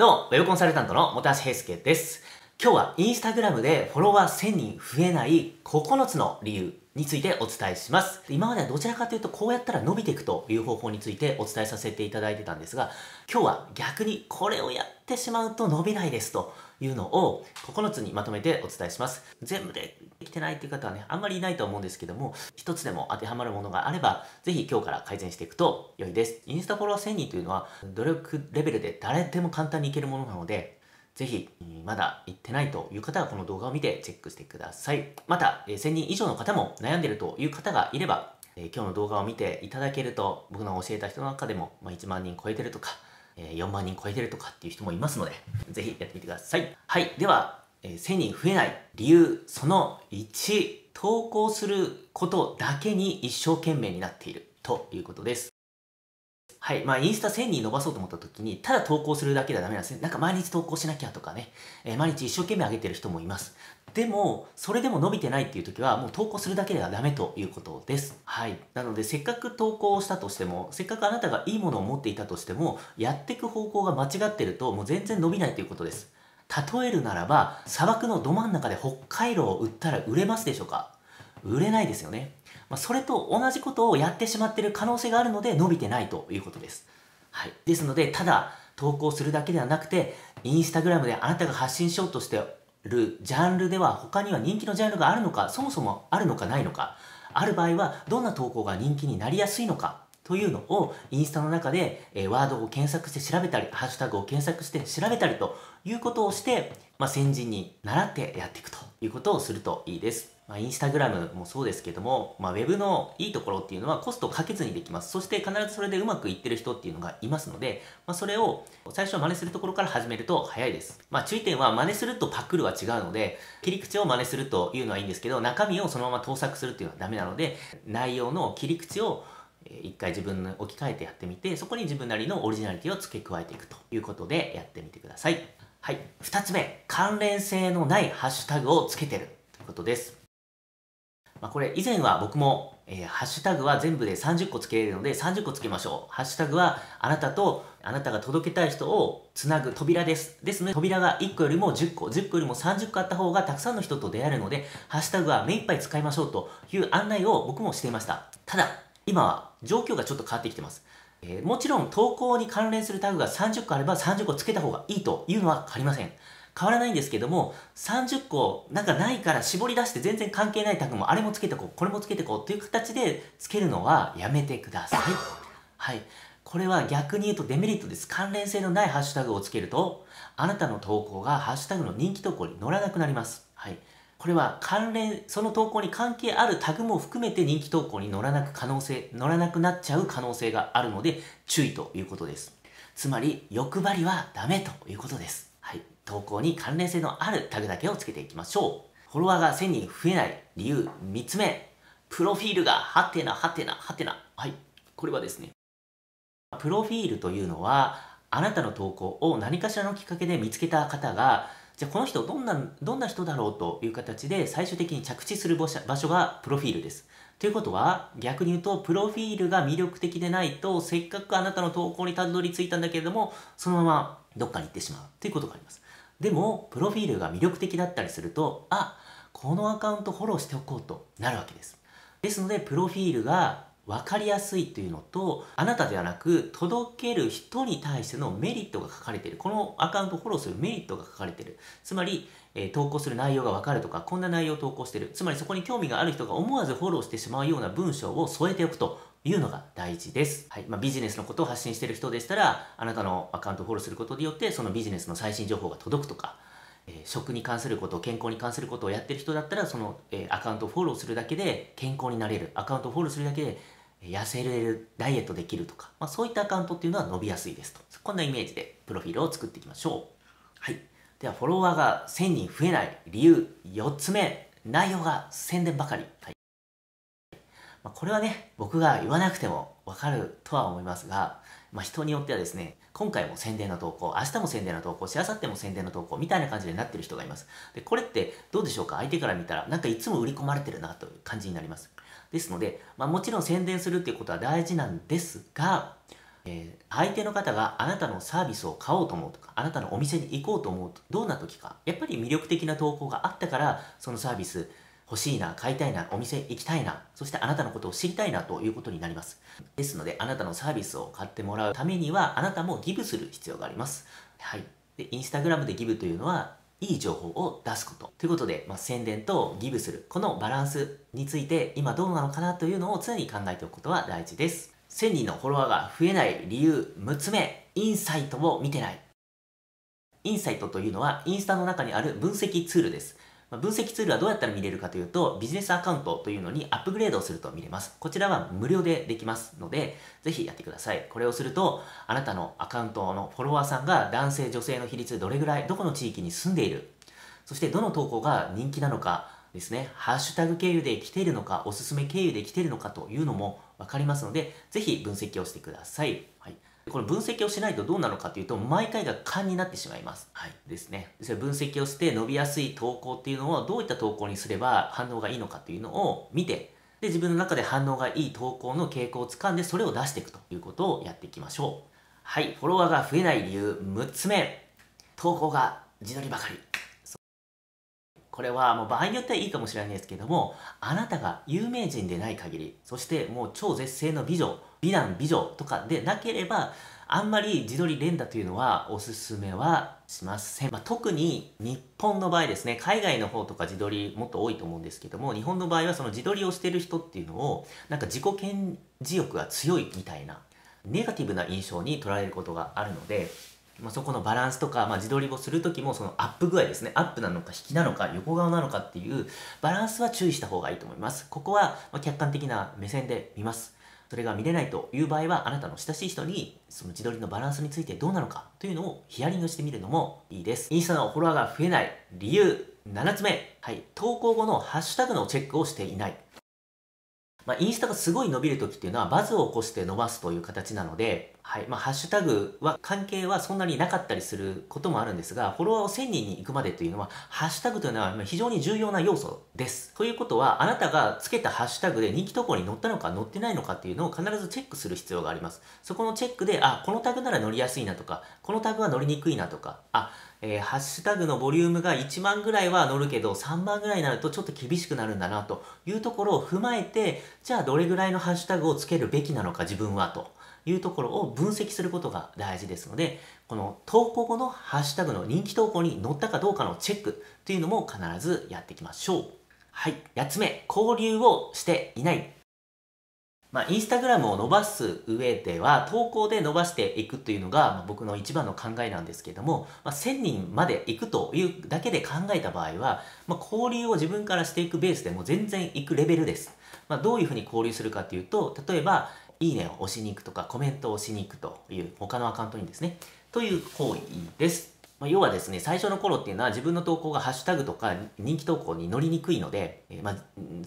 どうも、ウェブコンサルタントの本橋平介です。今日はインスタグラムでフォロワー1000人増えない9つの理由についてお伝えします。今まではどちらかというとこうやったら伸びていくという方法についてお伝えさせていただいてたんですが、今日は逆にこれをやってしまうと伸びないですというのを9つにまとめてお伝えします。全部できてないっていう方はね、あんまりいないと思うんですけども、一つでも当てはまるものがあれば、ぜひ今日から改善していくと良いです。インスタフォロワー1000人というのは努力レベルで誰でも簡単にいけるものなので、ぜひ、まだ行ってないという方はこの動画を見てチェックしてください。また、1000人以上の方も悩んでいるという方がいれば、今日の動画を見ていただけると、僕の教えた人の中でも、1万人超えてるとか、4万人超えてるとかっていう人もいますので、ぜひやってみてください。はい、では、1000人増えない理由、その1、投稿することだけに一生懸命になっているということです。はい。インスタ1000人伸ばそうと思った時に、ただ投稿するだけではダメなんですね。なんか毎日投稿しなきゃとかね、毎日一生懸命上げてる人もいます。でも、それでも伸びてないっていう時は、もう投稿するだけではダメということです。はい。なので、せっかく投稿したとしても、せっかくあなたがいいものを持っていたとしても、やっていく方向が間違ってると、もう全然伸びないということです。例えるならば、砂漠のど真ん中で北海道を売ったら売れますでしょうか？売れないですよね。それと同じことをやってしまっている可能性があるので伸びてないということです。はい。ですので、ただ投稿するだけではなくて、インスタグラムであなたが発信しようとしているジャンルでは他には人気のジャンルがあるのか、そもそもあるのかないのか、ある場合はどんな投稿が人気になりやすいのかというのをインスタの中でワードを検索して調べたり、ハッシュタグを検索して調べたりということをして、先人に習ってやっていくということをするといいです。インスタグラムもそうですけども、ウェブのいいところっていうのはコストをかけずにできます。そして必ずそれでうまくいってる人っていうのがいますので、それを最初は真似するところから始めると早いです。注意点は真似するとパクるは違うので、切り口を真似するというのはいいんですけど、中身をそのまま盗作するっていうのはダメなので、内容の切り口を一回自分に置き換えてやってみて、そこに自分なりのオリジナリティを付け加えていくということでやってみてください。はい。2つ目、関連性のないハッシュタグをつけてるということです。これ以前は僕も、ハッシュタグは全部で30個つけれるので30個つけましょう。ハッシュタグはあなたとあなたが届けたい人をつなぐ扉です。ですので扉が1個よりも10個、10個よりも30個あった方がたくさんの人と出会えるので、ハッシュタグは目いっぱい使いましょうという案内を僕もしていました。ただ、今は状況がちょっと変わってきてます。もちろん投稿に関連するタグが30個あれば30個つけた方がいいというのは変わりません。変わらないんですけども、30個なんかないから絞り出して全然関係ないタグもあれもつけてこう、これもつけてこうという形でつけるのはやめてください。はい。これは逆に言うとデメリットです。関連性のないハッシュタグをつけると、あなたの投稿がハッシュタグの人気投稿に乗らなくなります。はい。これはその投稿に関係あるタグも含めて人気投稿に乗らなくなっちゃう可能性があるので注意ということです。つまり欲張りはダメということです。はい、投稿に関連性のあるタグだけをつけていきましょう。フォロワーが1000人増えない理由3つ目、プロフィールがハテナハテナハテナ。はい、これはですね、プロフィールというのはあなたの投稿を何かしらのきっかけで見つけた方が、じゃあこの人どんな人だろうという形で最終的に着地する場所がプロフィールです。ということは逆に言うと、プロフィールが魅力的でないと、せっかくあなたの投稿にたどり着いたんだけれども、そのままどっかに行ってしまうということがあります。でもプロフィールが魅力的だったりすると、あ、このアカウントフォローしておこうとなるわけです。ですのでプロフィールが分かりやすいというのと、あなたではなく届ける人に対してのメリットが書かれている、このアカウントをフォローするメリットが書かれている、つまり、投稿する内容が分かるとか、こんな内容を投稿している、つまりそこに興味がある人が思わずフォローしてしまうような文章を添えておくというのが大事です。はい。ビジネスのことを発信している人でしたら、あなたのアカウントをフォローすることによってそのビジネスの最新情報が届くとか、食に関すること、健康に関することをやってる人だったら、その、アカウントをフォローするだけで健康になれる、アカウントをフォローするだけで痩せれる、ダイエットできるとか、そういったアカウントっていうのは伸びやすいですと。こんなイメージでプロフィールを作っていきましょう。はい。では、フォロワーが1000人増えない理由4つ目、内容が宣伝ばかり。はい。これはね、僕が言わなくてもわかるとは思いますが、人によってはですね、今回も宣伝の投稿、明日も宣伝の投稿し、明後日も宣伝の投稿みたいな感じになってる人がいます。で、これってどうでしょうか？相手から見たら、なんかいつも売り込まれてるなという感じになります。ですので、もちろん宣伝するっていうことは大事なんですが、相手の方があなたのサービスを買おうと思うとか、あなたのお店に行こうと思うと、どんな時かやっぱり魅力的な投稿があったから、そのサービス欲しいな、買いたいな、お店行きたいな、そしてあなたのことを知りたいなということになります。ですので、あなたのサービスを買ってもらうためには、あなたもギブする必要があります。はい。で、インスタグラムでギブというのは、いい情報を出すことということで、宣伝とギブする、このバランスについて今どうなのかなというのを常に考えておくことは大事です。1000人のフォロワーが増えない理由6つ目、インサイトを見てない。インサイトというのはインスタの中にある分析ツールです。分析ツールはどうやったら見れるかというと、ビジネスアカウントというのにアップグレードをすると見れます。こちらは無料でできますので、ぜひやってください。これをすると、あなたのアカウントのフォロワーさんが男性女性の比率どれぐらい、どこの地域に住んでいる、そしてどの投稿が人気なのかですね、ハッシュタグ経由で来ているのか、おすすめ経由で来ているのかというのもわかりますので、ぜひ分析をしてください。はい。この分析をしないとどうなのかというと、毎回が勘になってしまいます。はい。ですね。それ分析をして伸びやすい投稿っていうのを、どういった投稿にすれば反応がいいのかというのを見て、で、自分の中で反応がいい投稿の傾向をつかんで、それを出していくということをやっていきましょう。はい。フォロワーが増えない理由6つ目、投稿が自撮りばかり。これはもう場合によってはいいかもしれないですけども、あなたが有名人でない限り、そしてもう超絶世の美女、美男美女とかでなければ、あんまり自撮り連打というのはおすすめはしません。特に日本の場合ですね、海外の方とか自撮りもっと多いと思うんですけども、日本の場合はその自撮りをしてる人っていうのを、なんか自己顕示欲が強いみたいなネガティブな印象に捉えることがあるので、そこのバランスとか、自撮りをする時もそのアップ具合ですね、アップなのか引きなのか横顔なのかっていうバランスは注意した方がいいと思います。ここは客観的な目線で見ます。それが見れないという場合は、あなたの親しい人にその自撮りのバランスについてどうなのかというのをヒアリングしてみるのもいいです。インスタのフォロワーが増えない理由7つ目、はい、投稿後のハッシュタグのチェックをしていない。インスタがすごい伸びる時っていうのは、バズを起こして伸ばすという形なので、はい、ハッシュタグは関係はそんなになかったりすることもあるんですが、フォロワーを1000人に行くまでというのは、ハッシュタグというのは非常に重要な要素です。ということは、あなたがつけたハッシュタグで人気投稿に載ったのか載ってないのかっていうのを必ずチェックする必要があります。そこのチェックで、あ、このタグなら乗りやすいなとか、このタグは乗りにくいなとか、ハッシュタグのボリュームが1万ぐらいは乗るけど、3万ぐらいになるとちょっと厳しくなるんだなというところを踏まえて、じゃあどれぐらいのハッシュタグをつけるべきなのか自分はというところを分析することが大事ですので、この投稿後のハッシュタグの人気投稿に載ったかどうかのチェックというのも必ずやっていきましょう。はい。8つ目、交流をしていない。インスタグラムを伸ばす上では、投稿で伸ばしていくというのが僕の一番の考えなんですけども、1000人まで行くというだけで考えた場合は、交流を自分からしていくベースでも全然行くレベルです。どういうふうに交流するかというと、例えば、いいねを押しに行くとか、コメントを押しに行くという、他のアカウントにですね、という行為です。要はですね、最初の頃っていうのは自分の投稿がハッシュタグとか人気投稿に乗りにくいので、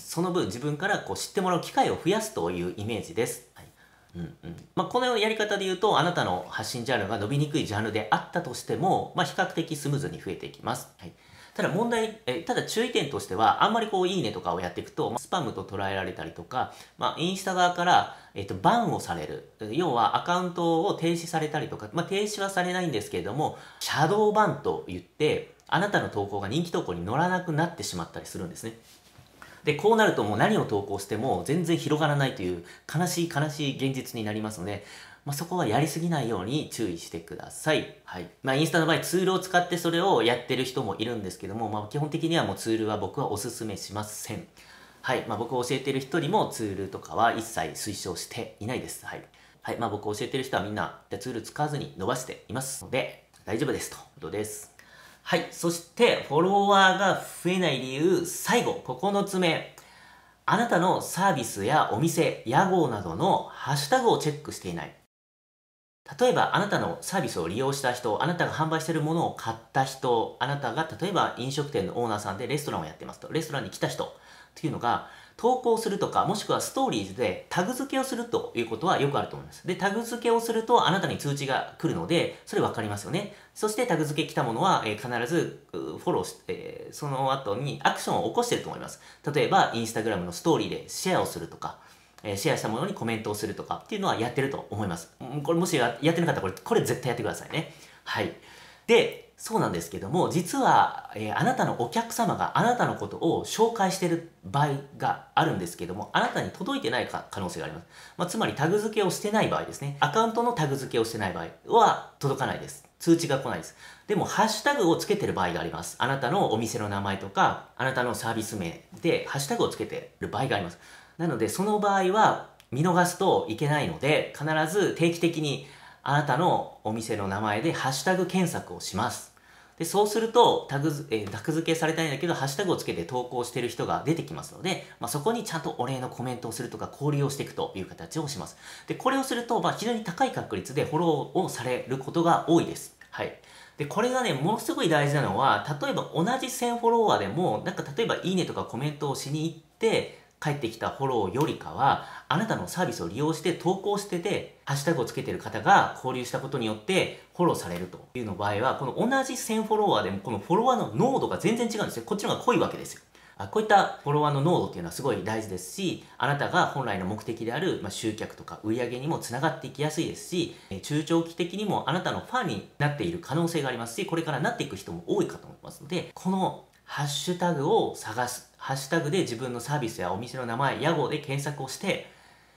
その分自分から知ってもらう機会を増やすというイメージです。はい。このやり方で言うと、あなたの発信ジャンルが伸びにくいジャンルであったとしても、比較的スムーズに増えていきます。はい。ただ注意点としては、あんまりいいねとかをやっていくと、スパムと捉えられたりとか、インスタ側から、バンをされる。要は、アカウントを停止されたりとか、停止はされないんですけれども、シャドーバンと言って、あなたの投稿が人気投稿に乗らなくなってしまったりするんですね。で、こうなるともう何を投稿しても全然広がらないという、悲しい現実になりますので、そこはやりすぎないように注意してください。はい。インスタの場合ツールを使ってそれをやってる人もいるんですけども、基本的にはもうツールは僕はおすすめしません。はい。僕を教えてる人にもツールとかは一切推奨していないです。はい。はい。僕を教えてる人はみんなツール使わずに伸ばしていますので、大丈夫ですということです。はい。そして、フォロワーが増えない理由、最後、9つ目。あなたのサービスやお店、屋号などのハッシュタグをチェックしていない。例えば、あなたのサービスを利用した人、あなたが販売しているものを買った人、あなたが例えば飲食店のオーナーさんでレストランをやってますと、レストランに来た人というのが、投稿するとか、もしくはストーリーズでタグ付けをするということはよくあると思います。で、タグ付けをするとあなたに通知が来るので、それ分かりますよね。そしてタグ付け来たものは必ずフォローして、その後にアクションを起こしていると思います。例えば、インスタグラムのストーリーでシェアをするとか、シェアしたものにコメントをするとかっていうのはやってると思います。これもしやってなかったらこれ絶対やってくださいね。はい。で、そうなんですけども、実は、あなたのお客様があなたのことを紹介している場合があるんですけども、あなたに届いてない可能性があります。つまりタグ付けをしてない場合ですね。アカウントのタグ付けをしてない場合は届かないです。通知が来ないです。でも、ハッシュタグをつけてる場合があります。あなたのお店の名前とか、あなたのサービス名でハッシュタグをつけてる場合があります。なので、その場合は見逃すといけないので、必ず定期的にあなたのお店の名前でハッシュタグ検索をします。で、そうするとタグ付けされたいんだけど、ハッシュタグをつけて投稿している人が出てきますので、そこにちゃんとお礼のコメントをするとか、交流をしていくという形をします。で、これをすると、非常に高い確率でフォローをされることが多いです。はい。で、これがね、ものすごい大事なのは、例えば同じ1000フォロワーでも、例えばいいねとかコメントをしに行って、帰ってきたフォローよりかは、あなたのサービスを利用して投稿してて、ハッシュタグをつけてる方が交流したことによってフォローされるというの場合は、この同じ1000フォロワーでもこのフォロワーの濃度が全然違うんですよ。こっちの方が濃いわけですよ。こういったフォロワーの濃度っていうのはすごい大事ですし、あなたが本来の目的である集客とか売り上げにもつながっていきやすいですし、中長期的にもあなたのファンになっている可能性がありますし、これからなっていく人も多いかと思いますので、このハッシュタグを探す。ハッシュタグで自分のサービスやお店の名前、屋号で検索をして、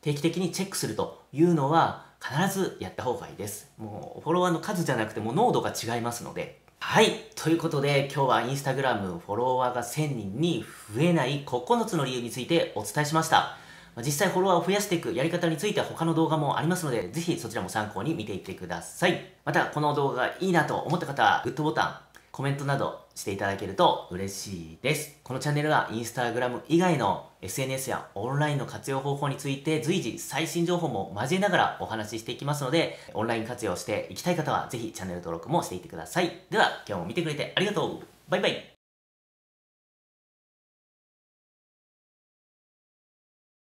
定期的にチェックするというのは必ずやった方がいいです。もうフォロワーの数じゃなくても濃度が違いますので。はい。ということで今日はインスタグラムフォロワーが1000人に増えない9つの理由についてお伝えしました。実際フォロワーを増やしていくやり方については他の動画もありますので、ぜひそちらも参考に見ていってください。またこの動画がいいなと思った方はグッドボタン、コメントなどしていただけると嬉しいです。このチャンネルはインスタグラム以外の SNS やオンラインの活用方法について随時最新情報も交えながらお話ししていきますので、オンライン活用していきたい方はぜひチャンネル登録もしていってください。では今日も見てくれてありがとう。バイバイ。